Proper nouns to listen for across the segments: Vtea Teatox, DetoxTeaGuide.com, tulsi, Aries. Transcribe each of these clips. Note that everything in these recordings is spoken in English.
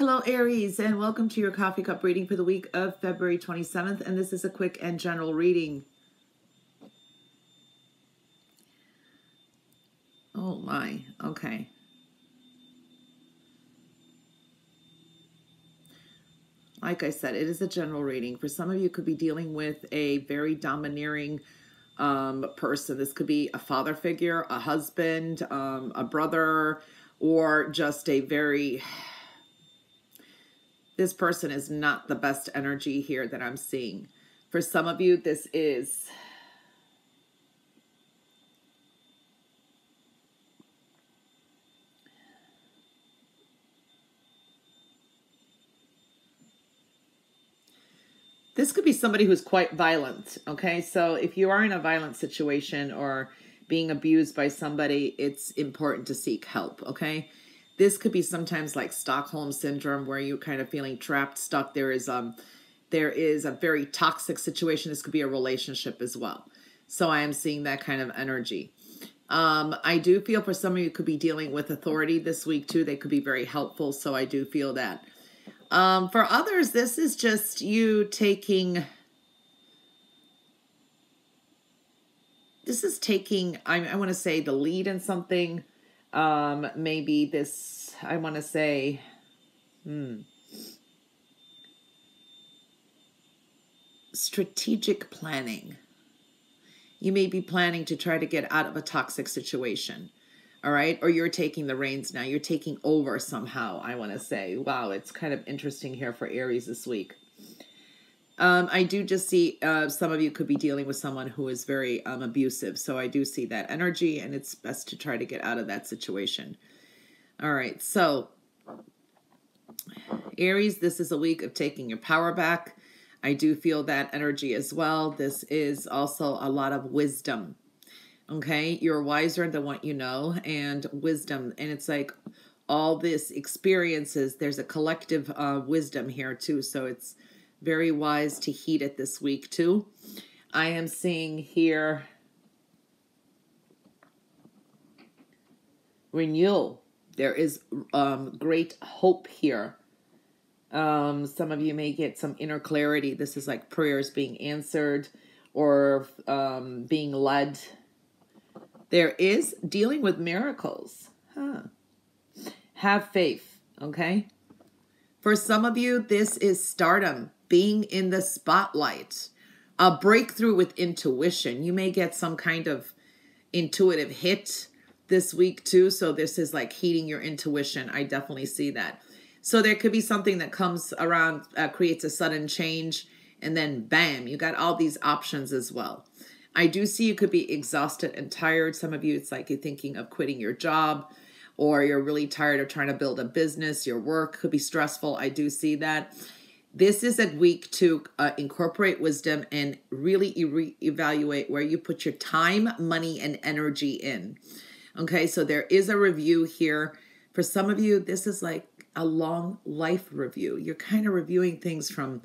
Hello, Aries, and welcome to your coffee cup reading for the week of February 27th. And this is a quick and general reading. Oh my, okay. Like I said, it is a general reading. For some of you, could be dealing with a very domineering person. This could be a father figure, a husband, a brother, or just a very... This person is not the best energy here that I'm seeing. For some of you, this is this could be somebody who's quite violent, okay? So if you are in a violent situation or being abused by somebody, it's important to seek help, okay? This could be sometimes like Stockholm syndrome, where you're kind of feeling trapped, stuck. There is a very toxic situation. This could be a relationship as well. So I am seeing that kind of energy. I do feel for some of you could be dealing with authority this week too. They could be very helpful. So I do feel that. For others, this is just you taking... This is taking, I want to say, the lead in something. Maybe this, I want to say, strategic planning. You may be planning to try to get out of a toxic situation. All right. Or you're taking the reins now. You're taking over somehow, I want to say. Wow. It's kind of interesting here for Aries this week. I do just see some of you could be dealing with someone who is very abusive. So I do see that energy, and it's best to try to get out of that situation. All right. So Aries, this is a week of taking your power back. I do feel that energy as well. This is also a lot of wisdom. Okay. You're wiser than what you know, and wisdom. And it's like all this experiences, there's a collective wisdom here too. So it's very wise to heed it this week too. I am seeing here renewal. There is great hope here. Some of you may get some inner clarity. This is like prayers being answered or being led. There is dealing with miracles. Huh. Have faith, okay? For some of you, this is stardom. Being in the spotlight, a breakthrough with intuition. You may get some kind of intuitive hit this week too. So this is like heeding your intuition. I definitely see that. So there could be something that comes around, creates a sudden change, and then bam, you got all these options as well. I do see you could be exhausted and tired. Some of you, it's like you're thinking of quitting your job, or you're really tired of trying to build a business. Your work could be stressful. I do see that. This is a week to incorporate wisdom and really reevaluate where you put your time, money, and energy in. Okay, so there is a review here. For some of you, this is like a long life review. You're kind of reviewing things from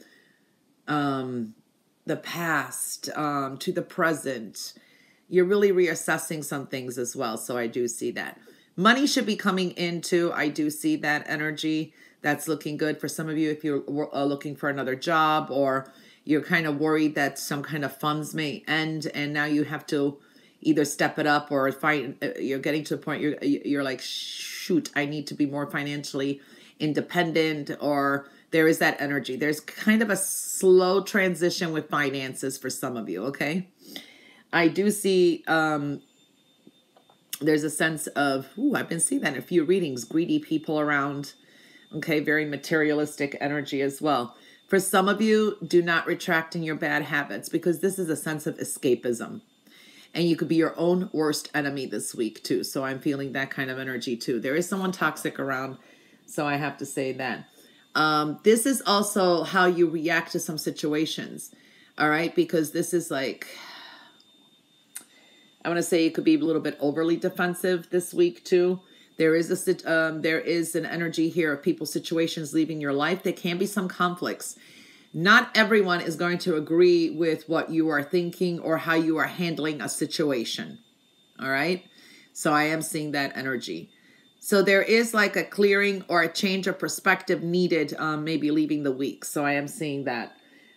the past to the present. You're really reassessing some things as well, so I do see that. Money should be coming in too. I do see that energy. That's looking good for some of you if you're looking for another job, or you're kind of worried that some kind of funds may end and now you have to either step it up or find, you're getting to the point you're like, shoot, I need to be more financially independent, or there is that energy. There's kind of a slow transition with finances for some of you, okay? I do see there's a sense of, ooh, I've been seeing that in a few readings, greedy people around. Okay, very materialistic energy as well. For some of you, do not retract in your bad habits, because this is a sense of escapism. And you could be your own worst enemy this week too. So I'm feeling that kind of energy too. There is someone toxic around, so I have to say that. This is also how you react to some situations, all right? Because this is like, I want to say you could be a little bit overly defensive this week too. There is an energy here of people's situations leaving your life. There can be some conflicts. Not everyone is going to agree with what you are thinking or how you are handling a situation. All right. So I am seeing that energy. So there is like a clearing or a change of perspective needed, maybe leaving the week. So I am seeing that.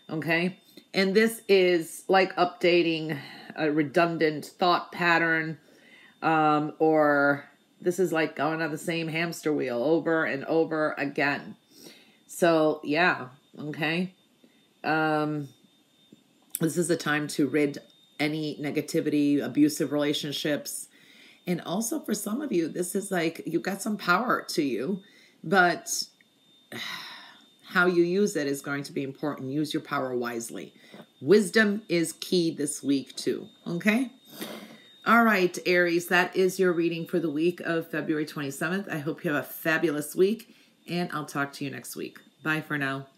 Okay. And this is like updating a redundant thought pattern, or this is like going on the same hamster wheel over and over again. So yeah. Okay. This is a time to rid any negativity, abusive relationships. And also for some of you, this is like, you've got some power to you, but how you use it is going to be important. Use your power wisely. Wisdom is key this week too. Okay. All right, Aries, that is your reading for the week of February 27th. I hope you have a fabulous week, and I'll talk to you next week. Bye for now.